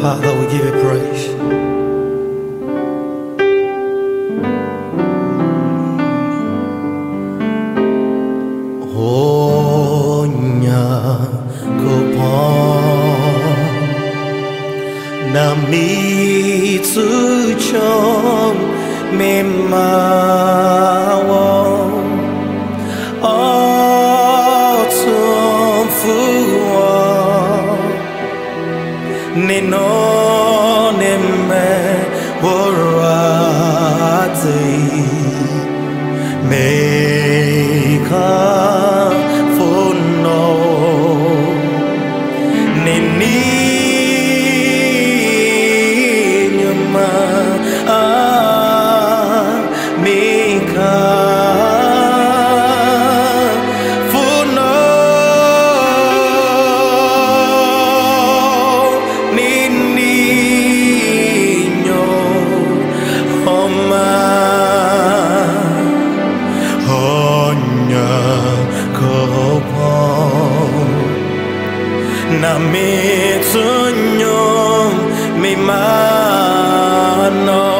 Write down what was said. Father, we give you praise. Onyankopon namitsuchon memawon otom fuwon ninoneme worati meka Namitsunyom mimano.